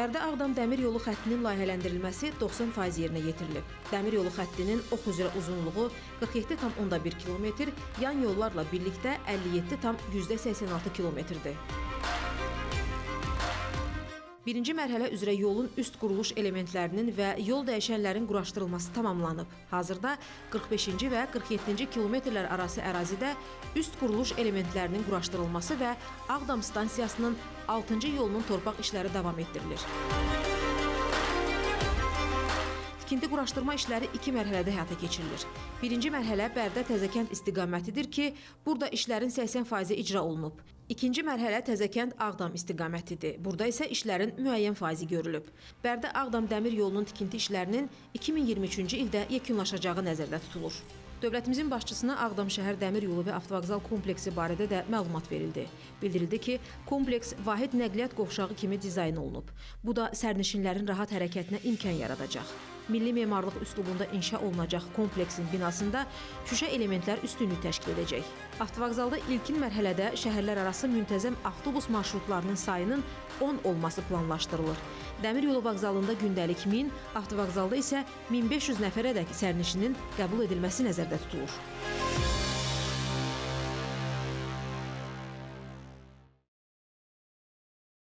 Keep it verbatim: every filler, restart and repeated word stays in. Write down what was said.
Bərdə-Ağdam dəmir yolu xəttinin layihələndirilməsi doxsan faiz yerinə yetirilib. Dəmir yolu xəttinin ox üzrə uzunluğu qırx yeddi tam onda bir kilometr, yan yollarla birlikdə əlli yeddi tam yüzdə səksən altı kilometrdir. Birinci mərhələ üzrə yolun üst quruluş elementlərinin və yol dəyişənlərin quraşdırılması tamamlanıb. Hazırda qırx beşinci və qırx yeddinci kilometrlər arası ərazidə üst quruluş elementlərinin quraşdırılması və Ağdam stansiyasının altıncı yolunun torpaq işləri davam etdirilir. Tikinti quraşdırma işləri iki mərhələdə həyata keçirilir. Birinci mərhələ Bərdə Təzəkənd istiqamətidir ki, burada işlərin səksən faizi icra olunub. İkinci mərhələ Təzəkənd Ağdam istiqamətidir. Burada isə işlərin müəyyən faizi görülüb. Bərdə-Ağdam dəmir yolunun tikinti işlərinin iki min iyirmi üçüncü ildə yekunlaşacağı nəzərdə tutulur. Dövlətimizin başçısına Ağdam şəhər dəmir yolu və avtovağzal kompleksi barədə də məlumat verildi. Bildirildi ki, kompleks vahid nəqliyyat qovşağı kimi dizayn olunub. Bu da sərnişinlərin rahat hərəkətinə imkan yaradacaq. Milli memarlıq üslubunda inşa olunacaq kompleksin binasında şüşə elementlər üstünlük təşkil edəcək. Avtovağzalda ilkin mərhələdə şəhərlər arası müntəzəm avtobus marşrutlarının sayının on olması planlaşdırılır. Dəmir yolu vağzalında gündəlik min, avtovağzalda isə min beş yüz nəfərədək sərnişinin qəbul edilməsi nəzərdə tutulur.